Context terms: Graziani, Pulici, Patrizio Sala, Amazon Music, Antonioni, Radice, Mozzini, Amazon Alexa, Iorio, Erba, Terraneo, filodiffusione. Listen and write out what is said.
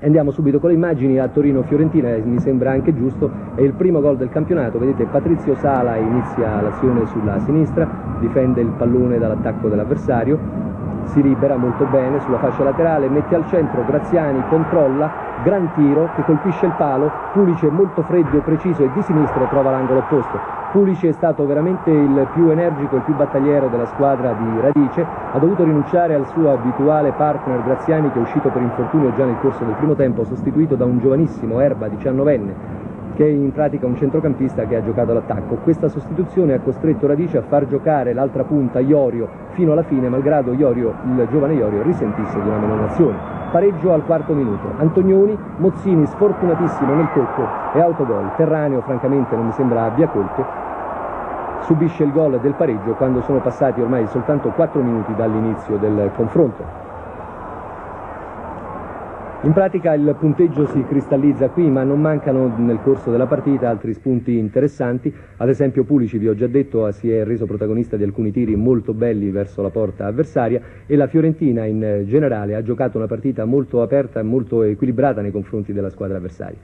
Andiamo subito con le immagini a Torino-Fiorentina, mi sembra anche giusto, è il primo gol del campionato, vedete Patrizio Sala inizia l'azione sulla sinistra, difende il pallone dall'attacco dell'avversario, si libera molto bene sulla fascia laterale, mette al centro, Graziani controlla, gran tiro che colpisce il palo, Pulici è molto freddo, preciso e di sinistra trova l'angolo opposto. Pulici è stato veramente il più energico, il più battagliero della squadra di Radice, ha dovuto rinunciare al suo abituale partner Graziani che è uscito per infortunio già nel corso del primo tempo, sostituito da un giovanissimo Erba, 19enne, che è in pratica un centrocampista che ha giocato all'attacco. Questa sostituzione ha costretto Radice a far giocare l'altra punta Iorio fino alla fine, malgrado Iorio, il giovane Iorio, risentisse di una menonazione. Pareggio al quarto minuto, Antonioni, Mozzini sfortunatissimo nel colpo e autogol, Terraneo francamente non mi sembra abbia colpo, subisce il gol del pareggio quando sono passati ormai soltanto 4 minuti dall'inizio del confronto. In pratica il punteggio si cristallizza qui, ma non mancano nel corso della partita altri spunti interessanti, ad esempio Pulici, vi ho già detto, si è reso protagonista di alcuni tiri molto belli verso la porta avversaria e la Fiorentina in generale ha giocato una partita molto aperta e molto equilibrata nei confronti della squadra avversaria.